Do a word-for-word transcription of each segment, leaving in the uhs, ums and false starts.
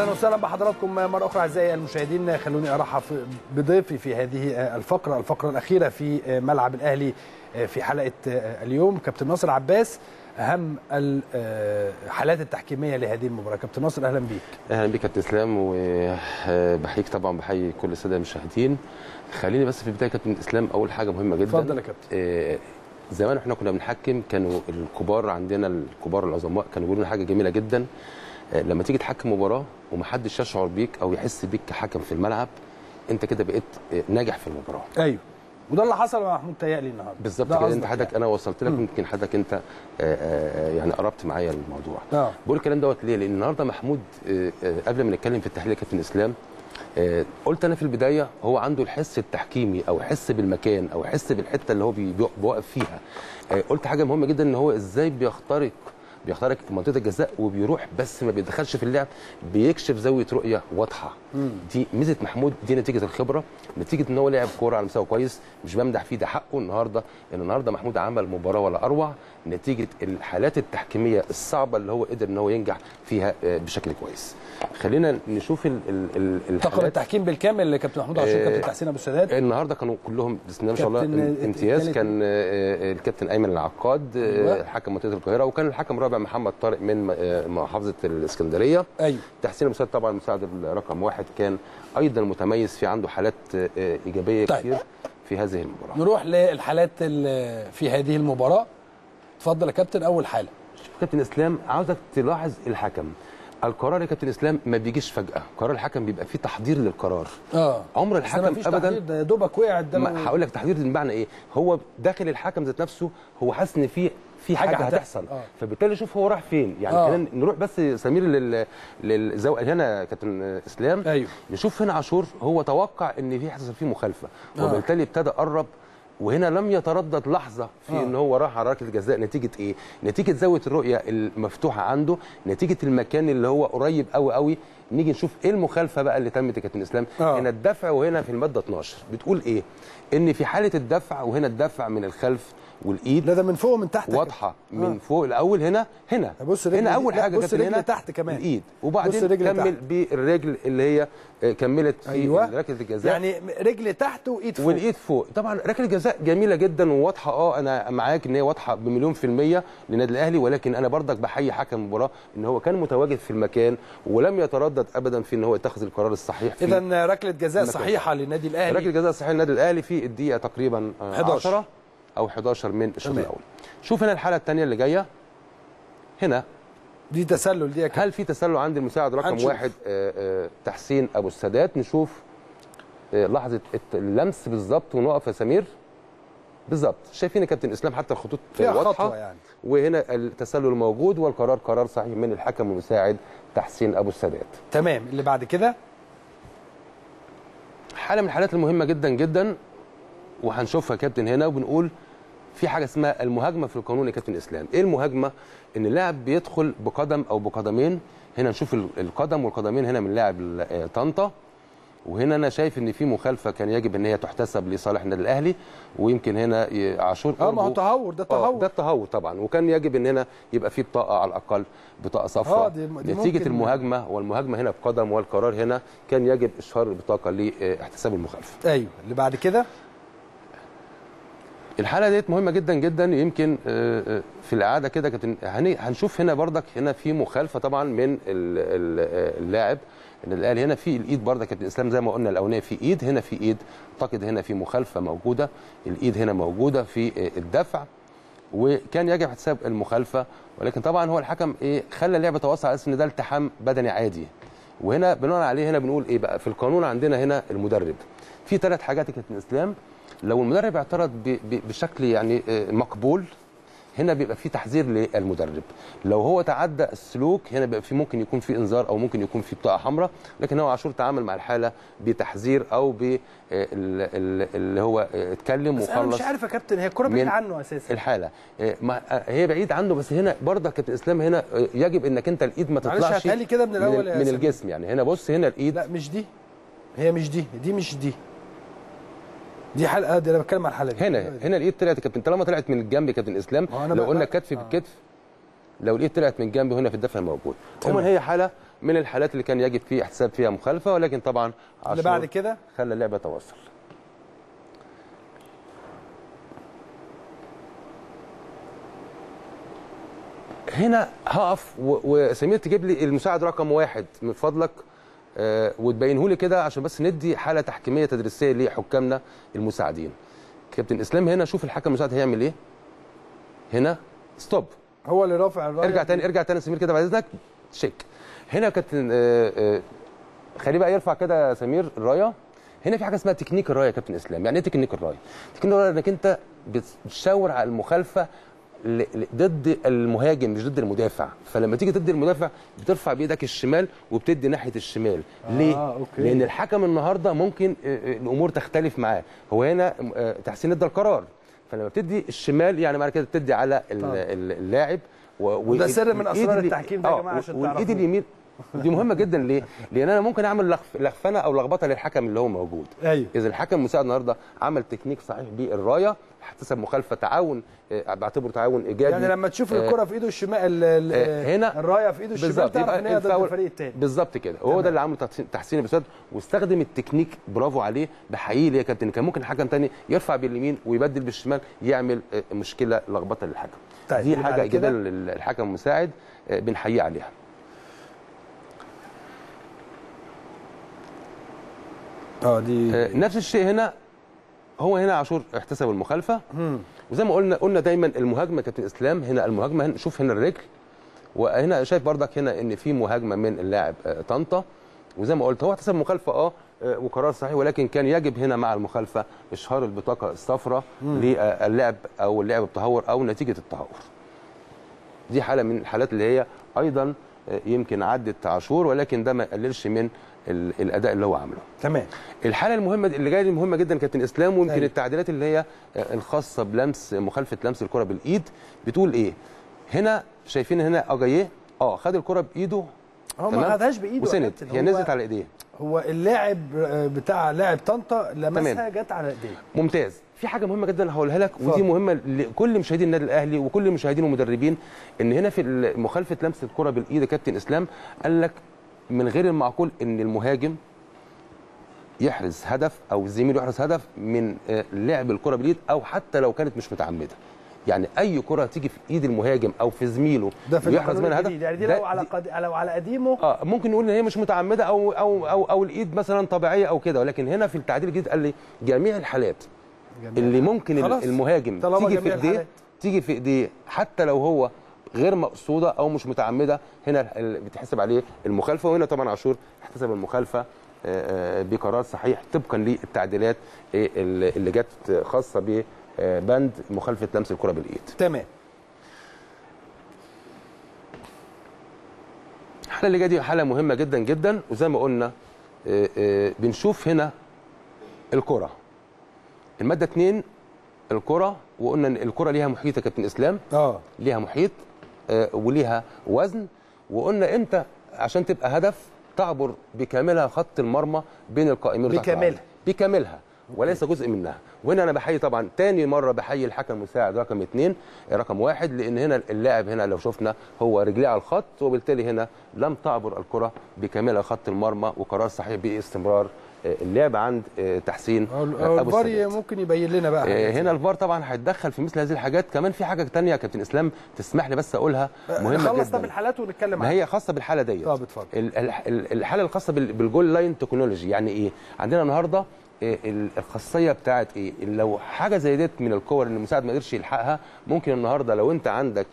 اهلا وسهلا بحضراتكم مره اخرى اعزائي المشاهدين. خلوني ارحب بضيفي في هذه الفقره الفقره الاخيره في ملعب الاهلي في حلقه اليوم، كابتن ناصر عباس، اهم الحالات التحكيميه لهذه المباراه. كابتن ناصر اهلا بيك. اهلا بيك يا كابتن اسلام، وبحييك طبعا، بحيي كل الساده المشاهدين. خليني بس في البدايه كابتن اسلام، اول حاجه مهمه جدا. اتفضل يا كابتن. زمان احنا كنا بنحكم، كانوا الكبار عندنا، الكبار العظماء كانوا بيقولوا حاجه جميله جدا، لما تيجي تحكم مباراه ومحدش يشعر بيك او يحس بيك كحكم في الملعب، انت كده بقيت ناجح في المباراه. ايوه، وده اللي حصل مع محمود طارق النهارده بالظبط كده. انت حضرتك يعني. انا وصلت لك، يمكن حضرتك انت آآ آآ يعني قربت معايا الموضوع. أوه. بقول الكلام دوت ليه؟ لان النهارده محمود آآ آآ قبل ما نتكلم في التحليل يا كابتن اسلام، قلت انا في البدايه هو عنده الحس التحكيمي او حس بالمكان او حس بالحته اللي هو بيوقف فيها. قلت حاجه مهمه جدا، ان هو ازاي بيخترق بيخترق منطقه الجزاء وبيروح، بس ما بيدخلش في اللعب، بيكشف زاويه رؤيه واضحه. مم. دي ميزه محمود، دي نتيجه الخبره، نتيجه ان هو لاعب كوره على مستوى كويس، مش بمدح فيه، ده حقه النهارده. ان النهارده محمود عمل مباراه ولا اروع، نتيجه الحالات التحكيميه الصعبه اللي هو قدر ان هو ينجح فيها بشكل كويس. خلينا نشوف طاقم التحكيم بالكامل. كابتن محمود عاشور، كابتن تحسين أبو السادات النهارده كانوا كلهم بسم الله ما شاء الله امتياز. كان الكابتن أيمن العقاد حكم منطقه القاهره، وكان الحكم الرابع محمد طارق من محافظه الاسكندريه. ايوه، تحسين أبو السادات طبعا المساعد رقم واحد كان ايضا متميز، في عنده حالات ايجابيه طيب. كتير في هذه المباراه. نروح للحالات في هذه المباراه. اتفضل يا كابتن. اول حاله، شوف كابتن اسلام، عاوزك تلاحظ الحكم. القرار يا كابتن اسلام ما بيجيش فجاه، قرار الحكم بيبقى فيه تحضير للقرار. اه عمر الحكم ابدا ده دوبك وقع ده. هقول لك تحضير بمعنى ايه، هو داخل الحكم ذات نفسه، هو حاسس ان في في حاجه هتحصل. آه. فبالتالي شوف هو راح فين يعني. آه. خلينا نروح بس سمير لل للزاويه هنا كابتن اسلام. ايوه، نشوف هنا عاشور، هو توقع ان في حصل فيه مخالفه. آه. وبالتالي ابتدى قرب، وهنا لم يتردد لحظه في آه. ان هو راح على ركله جزاء. نتيجه ايه؟ نتيجه زاويه الرؤيه المفتوحه عنده، نتيجه المكان اللي هو قريب قوي قوي. نيجي نشوف ايه المخالفه بقى اللي تمت يا كابتن اسلام. آه. هنا الدفع، وهنا في الماده اتناشر بتقول ايه؟ ان في حاله الدفع، وهنا الدفع من الخلف والايد، لا ده من فوق ومن تحت واضحه. آه. من فوق الاول هنا هنا بص هنا اول حاجه كانت هنا تحت كمان الايد، وبعدين كمل بالرجل اللي هي كملت في أيوة. ركله الجزاء، يعني رجل تحت وايد فوق والايد فوق. طبعا ركله جزاء جميله جدا وواضحه. اه انا معاك ان هي واضحه بمليون في الميه للنادي الاهلي، ولكن انا برضك بحيي حكم المباراه ان هو كان متواجد في المكان ولم يتردد ابدا في ان هو يتخذ القرار الصحيح. اذا ركله جزاء صحيحه للنادي الاهلي، ركله جزاء صحيحه للنادي الاهلي في الدقيقه تقريبا حداشر او حداشر من الشوط الاول. شوف هنا الحاله الثانيه اللي جايه، هنا دي تسلل دي. هل في تسلل عند المساعد رقم هنشوف. واحد آآ آآ تحسين ابو السادات. نشوف لحظه اللمس بالظبط، ونقف يا سمير بالظبط. شايفين يا كابتن اسلام حتى الخطوط واضحه يعني. وهنا التسلل موجود، والقرار قرار صحيح من الحكم المساعد تحسين ابو السادات. تمام. اللي بعد كده حاله من الحالات المهمه جدا جدا، وهنشوفها يا كابتن هنا، وبنقول في حاجه اسمها المهاجمه في القانون يا كابتن اسلام. ايه المهاجمه؟ ان اللاعب بيدخل بقدم او بقدمين. هنا نشوف القدم والقدمين هنا من لاعب طنطا، وهنا انا شايف ان في مخالفه كان يجب ان هي تحتسب لصالح النادي الاهلي، ويمكن هنا عاشور اه ما هو تهور، ده تهور، ده التهور طبعا، وكان يجب ان هنا يبقى في بطاقه على الاقل، بطاقه صفراء نتيجه المهاجمه. والمهاجمه هنا بقدم، والقرار هنا كان يجب اشهار البطاقه لاحتساب المخالفه. ايوه، اللي بعد كده الحاله ديت مهمه جدا جدا. يمكن في الاعاده كده كابتن هنشوف هنا بردك، هنا في مخالفه طبعا من اللاعب الاهلي. هنا في الايد برضك كابتن اسلام، زي ما قلنا الاولانيه في ايد، هنا في ايد اعتقد هنا في مخالفه موجوده، الايد هنا موجوده في الدفع، وكان يجب احتساب المخالفه. ولكن طبعا هو الحكم ايه، خلى اللعبه تتواصل على ان ده التحام بدني عادي. وهنا بنقول عليه، هنا بنقول ايه بقى في القانون عندنا، هنا المدرب في ثلاث حاجات يا كابتن اسلام. لو المدرب اعترض بشكل يعني مقبول، هنا بيبقى في تحذير للمدرب. لو هو تعدى السلوك، هنا بيبقى في ممكن يكون في انذار او ممكن يكون في بطاقه حمراء. لكن هو عاشور تعامل مع الحاله بتحذير، او ب اللي هو اتكلم وخلص. انا مش عارف يا كابتن، هي الكوره بعيد عنه اساسا الحاله، هي بعيد عنه. بس هنا برضه كابتن اسلام، هنا يجب انك انت الايد ما تطلعش من, من, من الجسم يعني. هنا بص هنا الايد، لا مش دي، هي مش دي، دي مش دي، دي حلقه، دي انا بتكلم عن الحلقه. هنا هنا الايد طلعت يا كابتن، طالما طلعت من الجنب يا كابتن اسلام، لو قلنا كتف آه. بالكتف، لو الايد طلعت من الجنب هنا في الدفع موجود. عموما هي حاله من الحالات اللي كان يجب فيه احتساب فيها مخالفه، ولكن طبعا اللي بعد كده خلى اللعبه تواصل. هنا هقف وسمير تجيب لي المساعد رقم واحد من فضلك آه وتبينه لي كده عشان بس ندي حاله تحكيميه تدريسيه لحكامنا المساعدين. كابتن اسلام هنا شوف الحكم المساعد هيعمل ايه. هنا ستوب، هو اللي رافع الرايه. ارجع تاني ارجع تاني سمير كده بعد اذنك تشيك. هنا كابتن آه آه خليه بقى يرفع كده سمير الرايه. هنا في حاجه اسمها تكنيك الرايه يا كابتن اسلام. يعني ايه تكنيك الرايه؟ تكنيك الرايه انك انت بتشاور على المخالفه ضد المهاجم مش ضد المدافع. فلما تيجي تدي المدافع بترفع بايدك الشمال وبتدي ناحيه الشمال. آه ليه؟ أوكي. لان الحكم النهارده ممكن الامور تختلف معاه. هو هنا تحسين ادى القرار، فلما بتدي الشمال يعني معنى كده بتدي على اللاعب. وده سر من اسرار التحكيم ده يا جماعه عشان تعرفوا. والايد اليمين دي مهمه جدا. ليه؟ لان انا ممكن اعمل لخفنه او لخبطه للحكم اللي هو موجود. ايوه، اذا الحكم المساعد النهارده عمل تكنيك صحيح بالرايه احتسب مخالفه، تعاون بعتبره تعاون ايجابي. يعني لما تشوف الكره في ايده الشمال هنا الرايه في ايده الشمال تعرف ان هي ضد الفريق الثاني بالظبط كده. وهو ده اللي عمله تحسين أبو السادات، واستخدم التكنيك. برافو عليه، بحييه يا كابتن. كان ممكن حكم ثاني يرفع باليمين ويبدل بالشمال يعمل مشكله لخبطه للحكم. طيب دي حاجه جدا للحكم المساعد بنحييه عليها. اه دي نفس الشيء هنا. هو هنا عاشور احتسب المخالفه. مم. وزي ما قلنا قلنا دايما المهاجمه كابتن اسلام. هنا المهاجمه هنا شوف هنا الرجل، وهنا شايف بردك هنا ان في مهاجمه من اللاعب طنطا. وزي ما قلت هو احتسب مخالفه اه وقرار صحيح، ولكن كان يجب هنا مع المخالفه اشهار البطاقه الصفراء للعب او اللعب التهور او نتيجه التهور. دي حاله من الحالات اللي هي ايضا يمكن عدت عاشور، ولكن ده ما يقللش من الاداء اللي هو عامله. تمام. الحاله المهمه اللي جايه دي مهمه جدا كابتن اسلام، ويمكن أيوة. التعديلات اللي هي الخاصه بلمس مخالفه لمس الكره بالايد بتقول ايه؟ هنا شايفين هنا اجاييه اه خد الكره بايده، هو ما خدهاش بايده وسند، هي نزلت على ايديه. هو اللاعب بتاع لاعب طنطا لمسها جت على ايديه. ممتاز. في حاجه مهمه جدا هقولها لك، ودي مهمه لكل مشاهدين النادي الاهلي وكل مشاهدين المدربين، ان هنا في مخالفه لمس الكره بالايد كابتن اسلام قال لك من غير المعقول ان المهاجم يحرز هدف او زميله يحرز هدف من لعب الكره باليد، او حتى لو كانت مش متعمده. يعني اي كره تيجي في ايد المهاجم او في زميله يحرز منها هدف، يعني دي لو على قد... لو على قديمه اه ممكن نقول ان هي مش متعمده او او او, أو الايد مثلا طبيعيه او كده. ولكن هنا في التعديل الجديد قال لي جميع الحالات اللي ممكن خلاص. المهاجم تيجي في ايديه تيجي في ايديه حتى لو هو غير مقصوده او مش متعمده، هنا بتحسب عليه المخالفه. وهنا طبعا عاشور احتسب المخالفه بقرار صحيح طبقا للتعديلات اللي جت خاصه ببند مخالفه لمس الكره بالايد. تمام. الحاله اللي جايه دي حاله مهمه جدا جدا، وزي ما قلنا بنشوف هنا الكره الماده اتنين الكره، وقلنا ان الكره ليها محيط يا كابتن اسلام. اه ليها محيط وليها وزن، وقلنا امتى عشان تبقى هدف تعبر بكاملها خط المرمى بين القائمين بكاملها بكاملها وليس جزء منها. وهنا انا بحيي طبعا تاني مره بحيي الحكم المساعد رقم اتنين رقم واحد، لان هنا اللاعب هنا لو شفنا هو رجليه على الخط، وبالتالي هنا لم تعبر الكره بكاملها خط المرمى، وقرار صحيح باستمرار اللعب عند تحسين ابو السادات. الفار ممكن يبين لنا بقى هنا. الفار طبعا هيتدخل في مثل هذه الحاجات. كمان في حاجه ثانيه يا كابتن اسلام تسمح لي بس اقولها مهمه جدا، خلصنا بالحالات ونتكلم عنها، هي خاصه بالحاله ديت. طب اتفضل. الحاله الخاصه بالجول لاين تكنولوجي. يعني ايه عندنا النهارده الخاصيه بتاعت ايه؟ لو حاجه زي ديت من الكور اللي المساعد ما قدرش يلحقها، ممكن النهارده لو انت عندك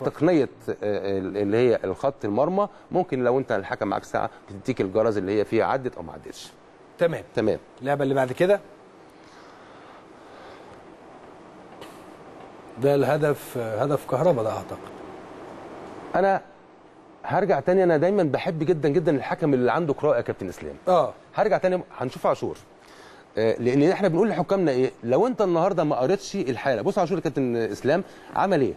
تقنيه اللي هي الخط المرمى، ممكن لو انت الحكم معاك ساعه تديك الجرس اللي هي فيها عدت او ما عدتش. تمام تمام. اللعبه اللي بعد كده ده الهدف، هدف كهربا ده اعتقد. انا هرجع تاني، انا دايما بحب جدا جدا الحكم اللي عنده قراءه يا كابتن اسلام. اه هرجع تاني هنشوف عاشور، لان احنا بنقول لحكامنا ايه لو انت النهارده ما قريتش الحاله. بص عاشور يا كابتن اسلام عمل ايه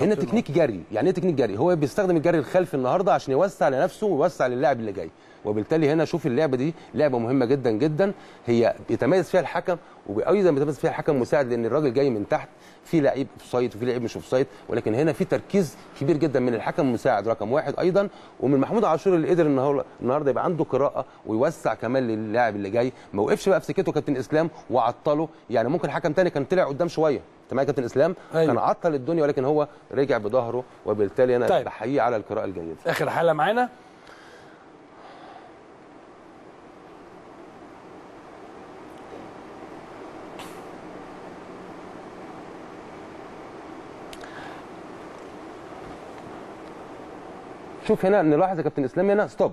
هنا؟ تكنيك جري. يعني ايه تكنيك جري؟ هو بيستخدم الجري الخلفي النهارده عشان يوسع لنفسه ويوسع للاعب اللي جاي، وبالتالي هنا شوف اللعبه دي لعبه مهمه جدا جدا، هي بيتميز فيها الحكم وايضا بيتميز فيها حكم مساعد، لان الراجل جاي من تحت، في لعيب اوفسايد وفي لعيب مش اوفسايد، ولكن هنا في تركيز كبير جدا من الحكم المساعد رقم واحد ايضا، ومن محمود عاشور اللي قدر النهارده يبقى عنده قراءه ويوسع كمان للاعب اللي جاي، ما وقفش بقى في سكته كابتن اسلام وعطله. يعني ممكن حكم ثاني كان طلع قدام شويه تمام كابتن اسلام، أيوة. كان عطل الدنيا، ولكن هو رجع بظهره، وبالتالي انا طيب. بحييه على القراءه الجيده. اخر حاله معانا شوف هنا، نلاحظ يا كابتن اسلام هنا ستوب،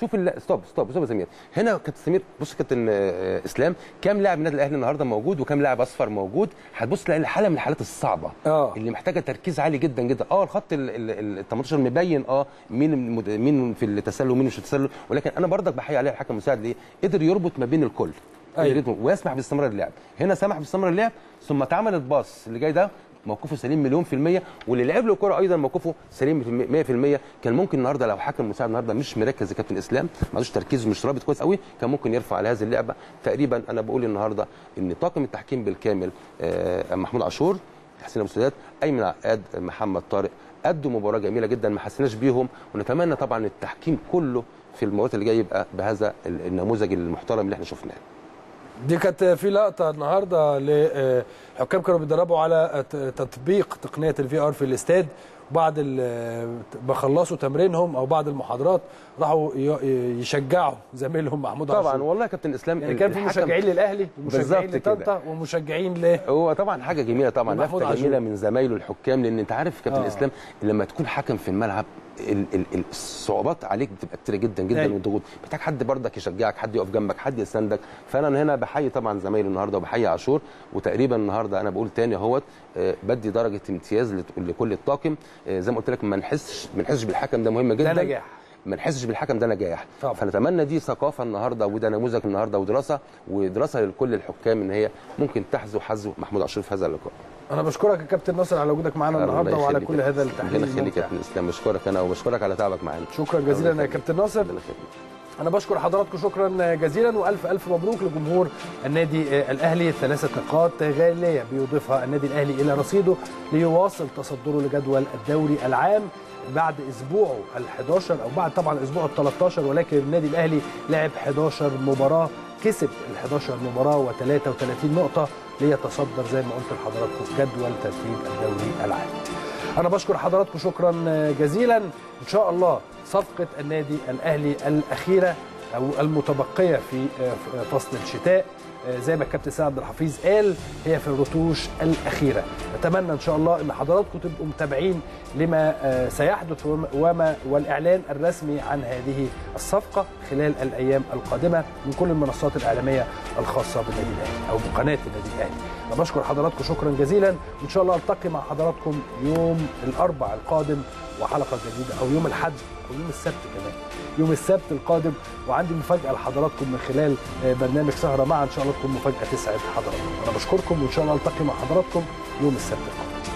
شوف لا ستوب ستوب ستوب يا سمير. هنا كابتن سمير بص كابتن اسلام كام لاعب النادي الاهلي النهارده موجود وكام لاعب اصفر موجود، هتبص تلاقي حاله من الحالات الصعبه أوه. اللي محتاجه تركيز عالي جدا جدا. اه الخط ال تمنتاشر مبين اه مين مين في التسلل ومين مش في التسلل، ولكن انا برضك بحيي عليه الحكم المساعد ليه؟ قدر يربط ما بين الكل أيوه. ويسمح باستمرار اللعب، هنا سمح باستمرار اللعب، ثم اتعمل الباص اللي جاي ده موقفه سليم مليون في المية، واللي لعب له الكرة أيضا موقفه سليم مية في المية. كان ممكن النهارده لو حكم مساعد النهارده مش مركز يا كابتن إسلام، ما عندوش تركيز ومش رابط كويس قوي، كان ممكن يرفع على هذه اللعبة. تقريبا أنا بقول النهارده إن طاقم التحكيم بالكامل محمود عاشور، تحسين أبو السادات، أيمن العقاد، محمد طارق، أدوا مباراة جميلة جدا ما حسيناش بيهم، ونتمنى طبعا التحكيم كله في المباريات اللي جاية يبقى بهذا النموذج المحترم اللي احنا شفناه. دي كانت في لقطه النهارده لحكام كانوا بيدربوا على تطبيق تقنيه الفي ار في الاستاد، وبعد ما خلصوا تمرينهم او بعد المحاضرات راحوا يشجعوا زميلهم محمود عاشور. طبعا والله يا كابتن اسلام يعني كان في مشجعين للاهلي ومشجعين لطنطا ومشجعين ل هو طبعا حاجه جميله، طبعا لفته جميله من زمايله الحكام، لان انت عارف كابتن آه. اسلام لما تكون حكم في الملعب الصعوبات عليك بتبقى كتير جدا جدا أيوة. والضغوط محتاج حد بردك يشجعك، حد يقف جنبك، حد يساندك. فانا هنا بحيي طبعا زمايلي النهارده وبحيي عاشور، وتقريبا النهارده انا بقول تاني اهوت بدي درجه امتياز لكل الطاقم. زي ما قلت لك ما نحسش ما نحسش بالحكم، ده مهم جدا، ده نجاح، ما نحسش بالحكم ده نجاح. فنتمنى دي ثقافه النهارده وده نموذج النهارده ودراسه ودراسه لكل الحكام ان هي ممكن تحذو حذو محمود عاشور في هذا اللقاء. انا بشكرك يا كابتن ناصر على وجودك معانا النهارده وعلى كل هذا التحليل. الله يخليك يا كابتن اسلام، بشكرك انا وبشكرك على تعبك معانا. شكرا جزيلا يا كابتن ناصر، انا بشكر حضراتكم شكرا جزيلا، والف الف مبروك لجمهور النادي الاهلي. ثلاثه نقاط غاليه بيضيفها النادي الاهلي الى رصيده ليواصل تصدره لجدول الدوري العام بعد اسبوعه ال11 او بعد طبعا اسبوعه ال13، ولكن النادي الاهلي لعب حداشر مباراه، كسب ال11 مباراه وتلاتة وتلاتين نقطه ليتصدر زي ما قلت لحضراتكم جدول ترتيب الدوري العام. انا بشكر حضراتكم شكرا جزيلا، ان شاء الله صفقه النادي الاهلي الاخيره او المتبقيه في فصل الشتاء زي ما الكابتن سعد الحفيظ قال هي في الرتوش الاخيره. اتمنى ان شاء الله ان حضراتكم تبقوا متابعين لما سيحدث وما والاعلان الرسمي عن هذه الصفقه خلال الايام القادمه من كل المنصات الاعلاميه الخاصه بالنادي الاهلي او بقناه النادي الاهلي. انا بشكر حضراتكم شكرا جزيلا، وان شاء الله التقي مع حضراتكم يوم الاربعاء القادم وحلقه جديده، او يوم الاحد او يوم السبت كمان، يوم السبت القادم وعندي مفاجاه لحضراتكم من خلال برنامج سهره مع ان شاء الله تكون مفاجاه تسعد حضراتكم. انا بشكركم وان شاء الله التقي مع حضراتكم يوم السبت القادم.